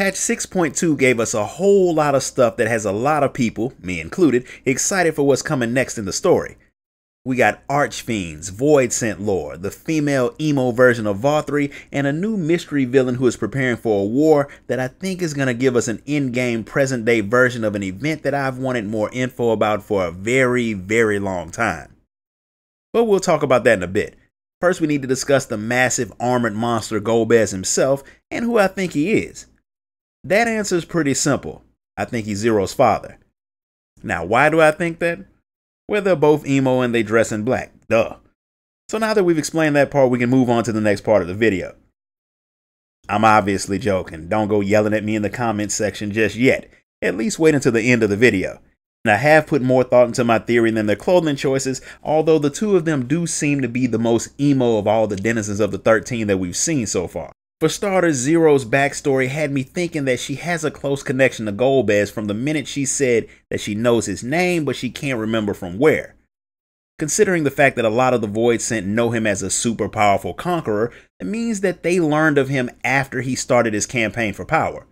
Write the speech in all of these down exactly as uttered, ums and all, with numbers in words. Patch six point two gave us a whole lot of stuff that has a lot of people, me included, excited for what's coming next in the story. We got Archfiends, Voidsent lore, the female emo version of Vauthry, and a new mystery villain who is preparing for a war that I think is going to give us an in-game, present-day version of an event that I've wanted more info about for a very, very long time. But we'll talk about that in a bit. First, we need to discuss the massive armored monster Golbez himself and who I think he is. That answer is pretty simple. I think he's Zero's father. Now, why do I think that? Well, they're both emo and they dress in black. Duh. So now that we've explained that part, we can move on to the next part of the video. I'm obviously joking. Don't go yelling at me in the comments section just yet. At least wait until the end of the video. And I have put more thought into my theory than their clothing choices, although the two of them do seem to be the most emo of all the denizens of the thirteen that we've seen so far. For starters, Zero's backstory had me thinking that she has a close connection to Golbez from the minute she said that she knows his name, but she can't remember from where. Considering the fact that a lot of the Voidsent know him as a super powerful conqueror, it means that they learned of him after he started his campaign for power.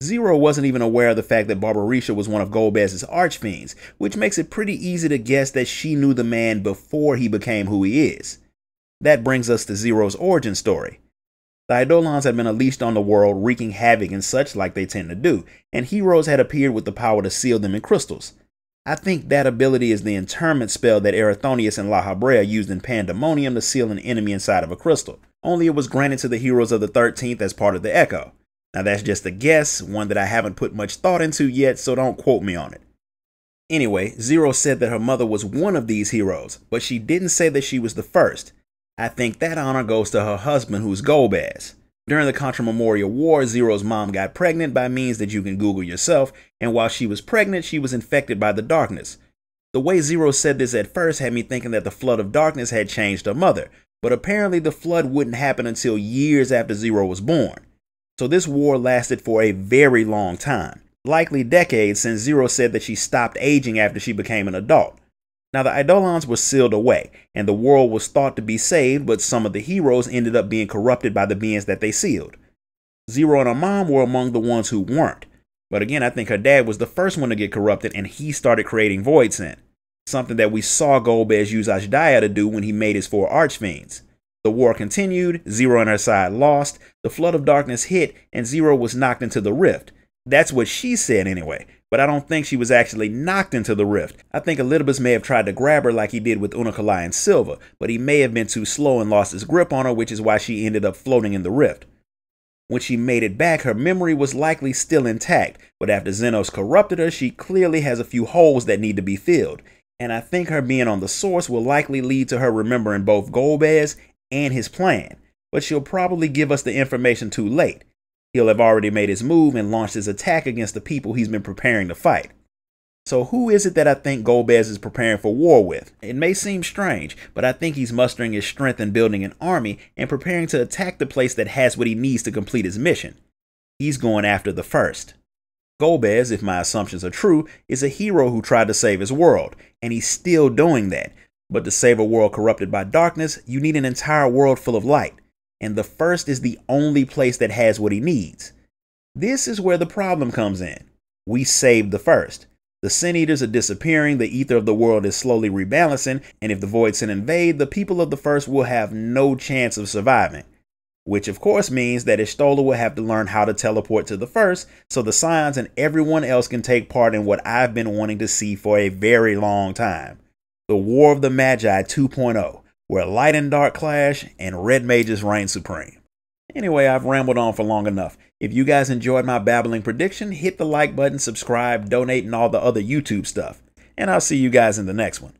Zero wasn't even aware of the fact that Barbariccia was one of Golbez's archfiends, which makes it pretty easy to guess that she knew the man before he became who he is. That brings us to Zero's origin story. The Eidolons had been unleashed on the world, wreaking havoc and such like they tend to do, and heroes had appeared with the power to seal them in crystals. I think that ability is the interment spell that Erithonius and Lahabrea used in Pandemonium to seal an enemy inside of a crystal, only it was granted to the heroes of the thirteenth as part of the Echo. Now that's just a guess, one that I haven't put much thought into yet, so don't quote me on it. Anyway, Zero said that her mother was one of these heroes, but she didn't say that she was the first. I think that honor goes to her husband, who's Golbez. During the Contra Memorial War, Zero's mom got pregnant by means that you can Google yourself, and while she was pregnant, she was infected by the darkness. The way Zero said this at first had me thinking that the flood of darkness had changed her mother, but apparently the flood wouldn't happen until years after Zero was born. So this war lasted for a very long time, likely decades, since Zero said that she stopped aging after she became an adult. Now, the Eidolons were sealed away, and the world was thought to be saved, but some of the heroes ended up being corrupted by the beings that they sealed. Zero and her mom were among the ones who weren't. But again, I think her dad was the first one to get corrupted, and he started creating Voidsent, something that we saw Golbez use Ashdaya to do when he made his four Archfiends. The war continued, Zero and her side lost, the flood of darkness hit, and Zero was knocked into the rift. That's what she said anyway, but I don't think she was actually knocked into the rift. I think Elidibus may have tried to grab her like he did with Unukalhai and Silver, but he may have been too slow and lost his grip on her, which is why she ended up floating in the rift. When she made it back, her memory was likely still intact, but after Zenos corrupted her, she clearly has a few holes that need to be filled, and I think her being on the source will likely lead to her remembering both Golbez and his plan, but she'll probably give us the information too late. He'll have already made his move and launched his attack against the people he's been preparing to fight. So who is it that I think Golbez is preparing for war with? It may seem strange, but I think he's mustering his strength and building an army and preparing to attack the place that has what he needs to complete his mission. He's going after the first. Golbez, if my assumptions are true, is a hero who tried to save his world, and he's still doing that. But to save a world corrupted by darkness, you need an entire world full of light. And the first is the only place that has what he needs. This is where the problem comes in. We saved the first. The Sin Eaters are disappearing, the ether of the world is slowly rebalancing, and if the Voidsent invade, the people of the first will have no chance of surviving. Which of course means that Y'shtola will have to learn how to teleport to the first, so the Scions and everyone else can take part in what I've been wanting to see for a very long time. The War of the Magi two point oh. where light and dark clash and red mages reign supreme. Anyway, I've rambled on for long enough. If you guys enjoyed my babbling prediction, hit the like button, subscribe, donate, and all the other YouTube stuff. And I'll see you guys in the next one.